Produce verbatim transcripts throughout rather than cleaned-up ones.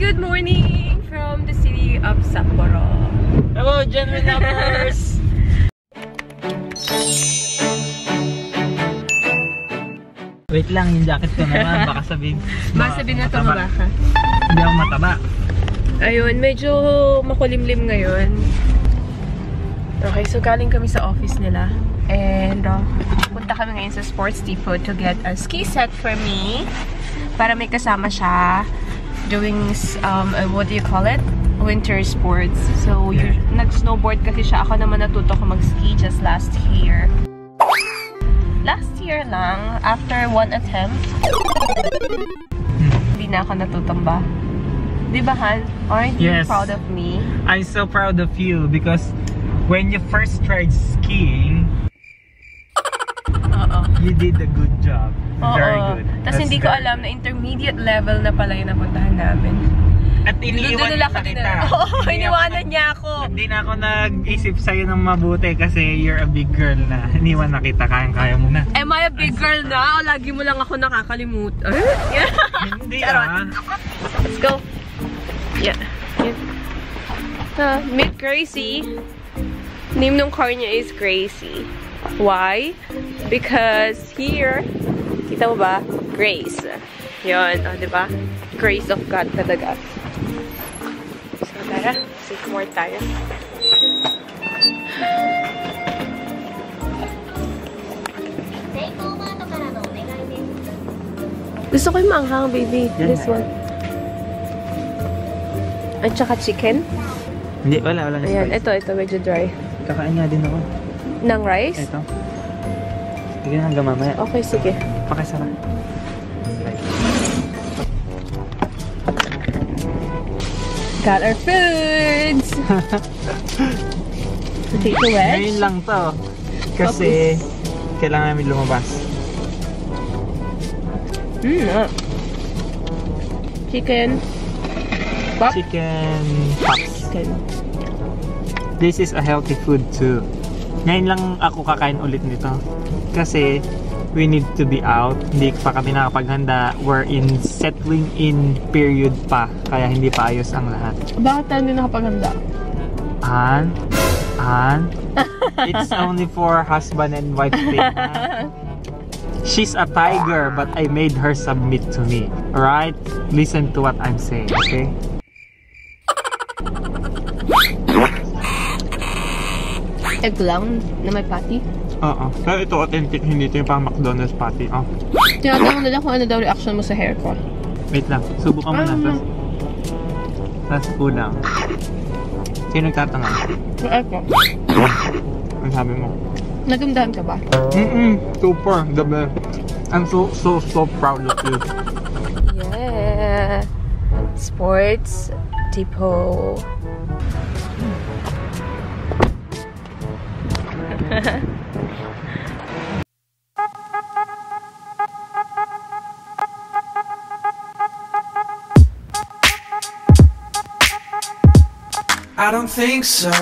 Good morning from the city of Sapporo. Hello, gentlemen lovers. Wait lang, yung jacket ko naman, baka sabihin. Baka sabihin na tumaba ka. Hindi ako mataba. Ayun, medyo makulimlim ngayon. Okay, so galing kami sa office nila. And uh, punta kami ngayon sa Sports Depot to get a ski set for me. Para may kasama siya. Doing um what do you call it, winter sports. So you nag-snowboard kasi siya, ako naman natuto ko mag-ski just last year. Last year lang after one attempt. Hindi na ako natutumba. Di ba, Han? Aren't you yes. proud of me? I'm so proud of you because when you first tried skiing, Uh-oh. you did a good job. Uh-oh. Very good. Tapos hindi ko alam na intermediate level na pala yung napuntahan namin. At iniiwan nila ka kita. Oo, iniwanan niya ako. Hindi na ako nag-isip sa'yo ng mabuti kasi you're a big girl na. Iniwan na kita, kayang-kaya mo na. Am I a big girl na? O lagi mo lang ako nakakalimut? Hindi ah. Let's go. Yeah. Meet Gracie. Name ng car niya is Gracie. Why? Because here, kita mo ba? Grace. Yun, oh, diba? Grace of God talaga. So, tara. Save more tayo. Gusto ko yung maanghang, baby. This one. At saka chicken? Hindi, wala. Wala na spice. Ayan, ito, ito. Medyo dry. Kakain nga din ako. Ng rice? Ito. Sige na hanggang mamaya. Okay, sige. Pakisara. Got our foods! Potato wedge? Ngayon lang to. Kasi okay. Kailangan namin lumabas. Mm, ah. Chicken. Pop? Chicken pops. Chicken. This is a healthy food too. Ngayon lang ako kakain ulit nito kasi we need to be out, hindi pa kami nakapaghanda, we're in settling in period pa, kaya hindi pa ayos ang lahat. Bakit tayo hindi nakapaghanda? An? An? It's only for husband and wife thing. She's a tiger but I made her submit to me. Alright? Listen to what I'm saying, okay? Egg lang na may patty? Oo. Pero ito authentic, hindi ito yung pang McDonald's patty. Oh. Tinatanong na lang kung ano daw reaction mo sa hair ko. Wait lang, subukan mo um, na. Tapos kulang. Sino nagtatanga? Ay ko. Ang sabi mo? Nagamdahan ka ba? Mm-mm. Super. The best. I'm so, so, so proud of you. Yeah. Sports Depot. I don't think so.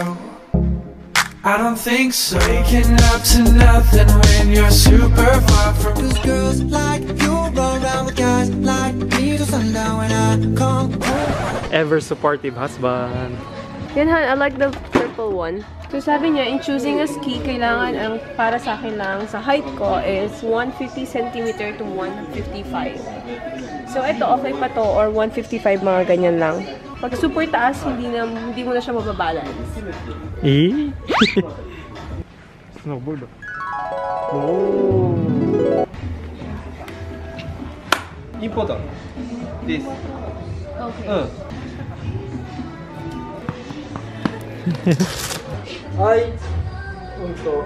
I don't think so. Waking up to nothing when you're super far from. 'Cause girls like you run around with guys like me till sundown when I come home. Ever supportive husband. Yan, Han, I like the purple one. So sabi niya, in choosing a ski, kailangan ang para sa akin lang sa height ko is one hundred fifty centimeters to one fifty-five. So ito, okay pa to or one fifty-five, mga ganyan lang. Pag super taas, hindi, na, hindi mo na siya mababalance. Eh? Snowboard. Oh! Important. This. Okay. Uh. Ay, unto.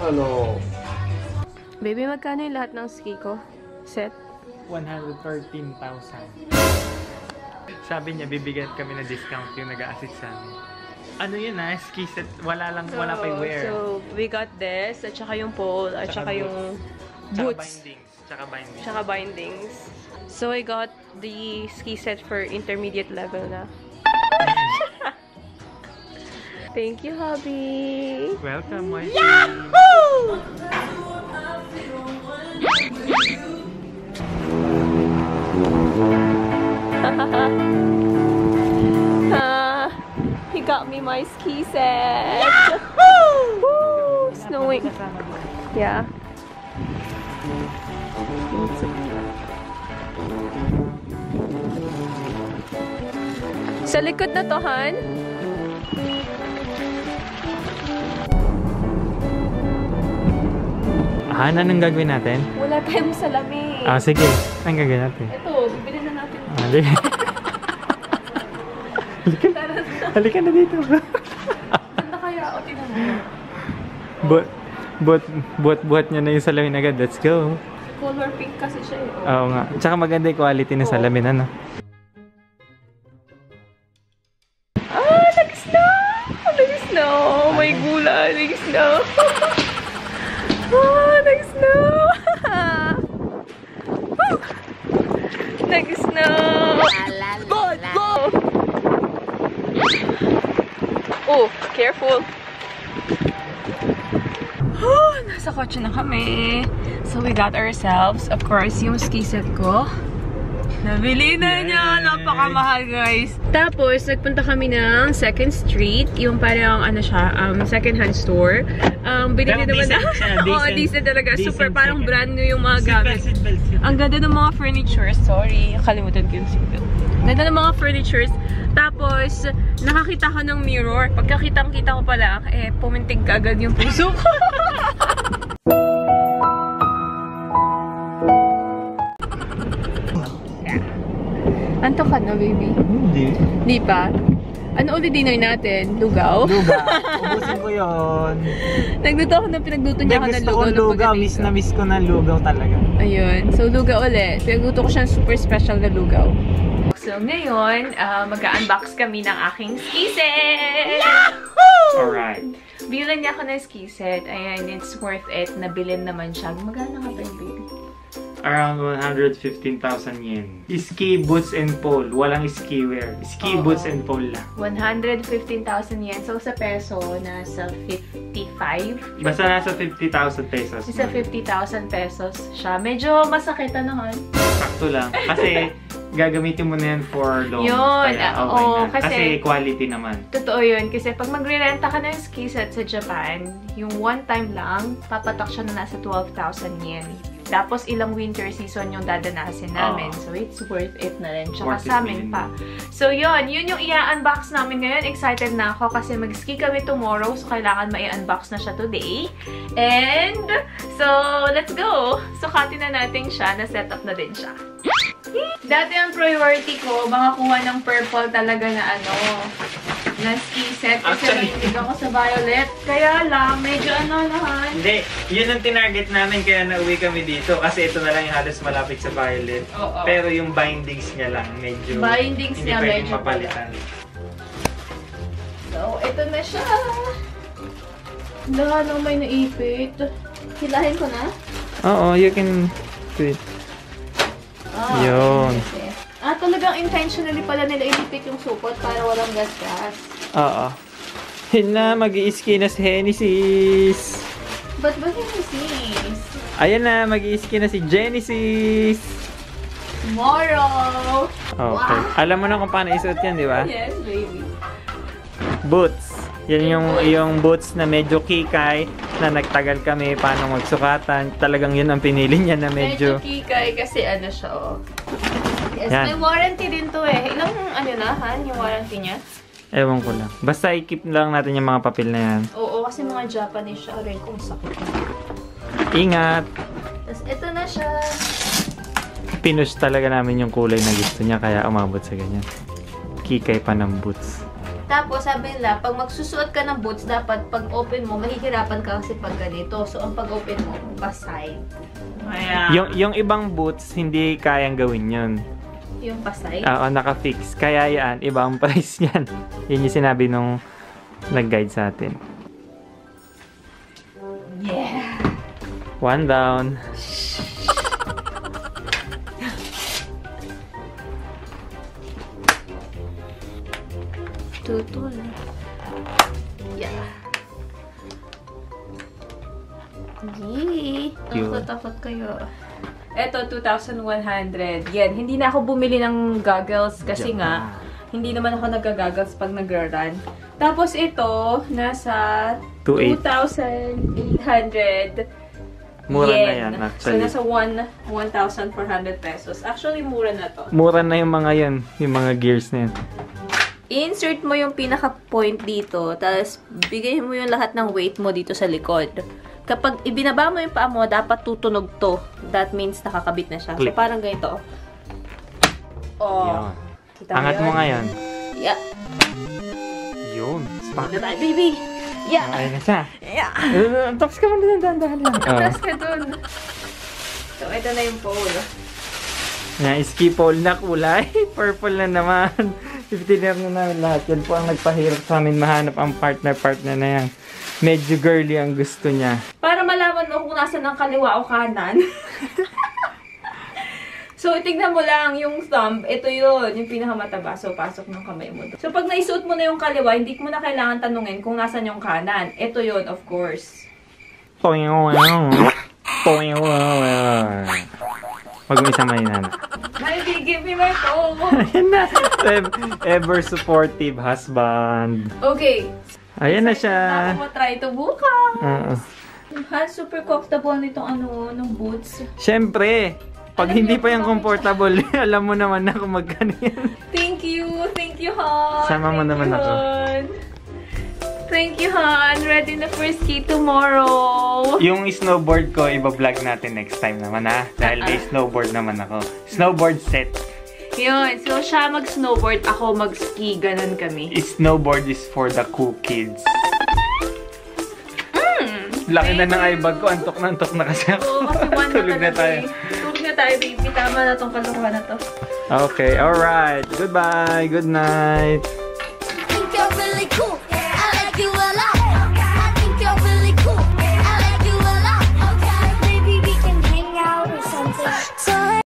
Ano? Baby, magkano yung lahat ng ski ko? Set? one hundred thirteen thousand. Sabi niya, bibigyan kami na discount yung nag-a-assist sa amin. Ano yun ah? Ski set. Wala lang, so, wala pa yung wear. So, we got this. At saka yung pole. At saka, saka yung boots. Tsaka bindings. Tsaka bindings. So, I got the ski set for intermediate level na. Thank you, hubby. Welcome, my Yahoo! Friend. Uh, he got me my ski set. Yahoo! Woo! Snowing. Yeah. Sa likod na to, Han. Han, anong gagawin natin? Wala tayong salamin. Ah, sige. Anong gagawin natin? Ito, bibili na natin. Halika na. Halika na dito. Ganda kaya o tinan mo? But, but, but, but niya na yung salamin agad. Let's go. Color pink kasi siya eh. Oo nga. Tsaka maganda yung quality ng salamin, ano? Ah, nag-snow! Nag-snow! Oh my gula, nag-snow! Oh, nag-snow! Nag-snow! But, but! Oh, careful! Oh, nasa kotse na kami. So we got ourselves, of course, yung ski set ko. Nabili na niya! Napakamahal, guys! Tapos, nagpunta kami ng Second Street. Yung parang, ano siya, um, second-hand store. Um, binili naman na. Oo, decent talaga. Super, parang brand new yung mga gamit. Ang ganda ng mga furnitures. Sorry, kalimutan ko yung seatbelt. Ganda ng mga furnitures. Tapos, nakakita ko ng mirror. Pagkakitang-kita ko pala, eh, pumintig ka agad yung puso ko. Antok ka na, baby? Hindi. Hindi pa? Ano ulit dinner natin? Lugaw? Lugaw. Ubusin ko yun. Nagluto ako ng pinagluto niya ka ng lugaw. Gusto ko lugaw. Miss na miss ko na lugaw talaga. Ayun. So, lugaw ulit. Pinagluto ko siyang super special na lugaw. So, ngayon, uh, mag-unbox kami ng aking ski set! Yahoo! Alright. Bilan niya ako ng ski set. Ayan, it's worth it. Nabilin naman siya. Magkano nga ba yung baby? Around one hundred fifteen thousand yen. Ski boots and pole. Walang ski wear. Ski Oo. boots and pole lang. one hundred fifteen thousand yen. So, sa peso, nasa fifty-five. Basta nasa fifty thousand pesos. Nasa fifty thousand pesos siya. Medyo masakit, ano, Han? Sakto lang. Kasi, gagamitin mo na yan for long. Yun. Kaya, okay oh, na. Kasi, kasi, quality naman. Totoo yun. Kasi, pag magre-renta ka ng ski set sa Japan, yung one time lang, papatak siya na nasa twelve thousand yen. Tapos, ilang winter season yung dadanasin namin. Oh. So, it's worth it na rin. Tsaka sa amin pa. So, yun. Yun yung i-unbox namin ngayon. Excited na ako kasi mag-ski kami tomorrow. So, kailangan ma-unbox na siya today. And, so, let's go! Sukatin na natin siya. Na-set up na din siya. Dati ang priority ko, makakuha ng purple talaga na ano, na ski set. Kasi naindig ako sa violet. Kaya lang, medyo ano naman. Hindi, yun ang tinarget namin kaya nauwi kami dito. Kasi ito na lang yung halos malapit sa violet. Oo. Pero yung bindings niya lang, medyo bindings hindi niya pwedeng mapalitan. So, ito na siya. Lahat ng may naipit. Hilahin ko na? Oo, you can do it. Ah, yun. Okay. Ah, talagang intentionally pala nila inipit yung supot para walang gas-gas. Oo. Yun na, mag-i-ski na si Genesis. Ba't ba Genesis? Ayan na, mag-i-ski na si Genesis. Tomorrow! Okay. Wow. Alam mo na kung paano isuot yan, di ba? Yes, baby. Boots. Yan yung, yung boots na medyo kikay na nagtagal kami paano magsukatan. Talagang yun ang pinili niya na medyo... Medyo kikay kasi ano siya, oh. Yes, yan. May warranty din to eh. Ilang ano na, Han, yung warranty niya? Ewan ko lang. Basta i-keep lang natin yung mga papel na yan. Oo, kasi mga Japanese siya. Aray, kung sakit. Ingat! Tapos ito na siya. Pinush talaga namin yung kulay na gusto niya kaya umabot sa ganyan. Kikay pa ng boots. Tapos, sabi nila, pag magsusuot ka ng boots, dapat pag-open mo, mahihirapan ka kasi pag ganito. So, ang pag-open mo, pasay. Ayan. Yung, yung ibang boots, hindi kayang gawin yun. Yung pasay? Oo, naka-fix. Kaya yan, iba ang price yan. Yun yung sinabi nung nag-guide sa atin. Yeah! One down. Tutol. Yeah. Yee! Takot-takot kayo. Eto, two thousand one hundred yen. Hindi na ako bumili ng goggles kasi nga, hindi naman ako nag-goggles pag nag-run. Tapos ito, nasa two thousand eight hundred. Mura yen. Na yan, actually. So, nasa one thousand four hundred pesos. Actually, mura na to. Mura na yung mga yan, yung mga gears na yan. Insert mo yung pinaka-point dito, tapos bigay mo yung lahat ng weight mo dito sa likod. Kapag ibinaba mo yung paa mo, dapat tutunog to. That means nakakabit na siya. Click. So, parang ganito. Oh. Kita angat mo, yun? Mo nga yan. Yeah. Yun. Spark. Baby! Yeah. Ay, na siya. Yeah. Uh, tapos ka mo din, dahan-dahan lang. Tapos ka dun. So, ito na yung pole. Na, ski pole na kulay. Purple na naman. Ipitinir na namin lahat. Yan po ang nagpahirap sa amin mahanap ang partner-partner na yan. Medyo girly ang gusto niya. Para malaman mo kung nasan ang kaliwa o kanan. So, itignan mo lang yung thumb. Ito yun, yung pinakamataba. So, pasok ng kamay mo. So, pag naisuot mo na yung kaliwa, hindi mo na kailangan tanungin kung nasan yung kanan. Ito yun, of course. Wag mo isama yun, Hana. Baby, give me my phone! Ayan na! Ever supportive husband. Okay. Ayan na siya. Ako matry ito bukas. Uh -uh. Super comfortable nitong ano, nung boots. Siyempre! Pag hindi pa yung comfortable, alam mo naman na kung magkano yan. Thank you! Thank you, Han! Sama mo naman ako. Thank you, Han! Ready na for ski tomorrow! Yung snowboard ko, iba-vlog natin next time naman, ha? Dahil may snowboard naman ako. Snowboard set! Yun. So, siya mag-snowboard, ako mag-ski. Ganun kami. Snowboard is for the cool kids. Laki na ng eyebag ko. Antok na antok na kasi ako. Tulog na tayo. Tayo, baby. Tama na tong kalukuhan na to. Okay, alright. Goodbye. Good night.